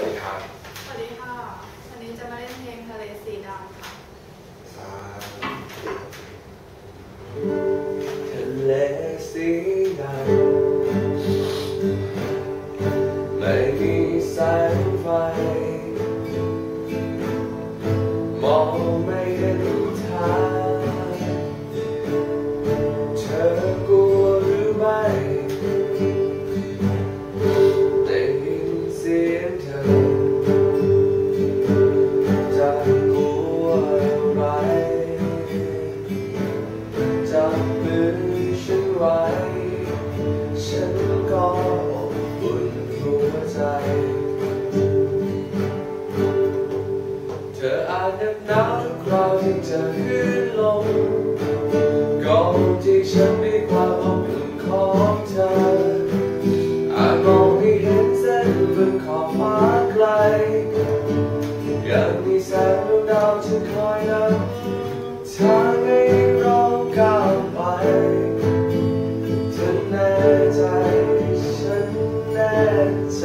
วัสดีครับสวัสดีค่ะวันนี้จะมาเล่นเพลงทะเลสีดำค่ะทะเลสีดำไม่มีแสงไฟมองไม่เห็นทางเธอกลัวหรือไม่ได้ยินเสียงเธอจะกลัวอะไรจะฝืนฉันไว้ฉันก็อบอุ่นหัวใจเธออาจนับหนาวทุกคราวที่เธอขึ้นลงก่อนที่ฉันมีความอบอุ่นของเธออาจมองไม่เห็นเส้นบนขอบฟ้าไกลยังมีแสงดาวที่คอยนำทางให้เราก้าวไปเธอแน่ใจฉันแน่ใจ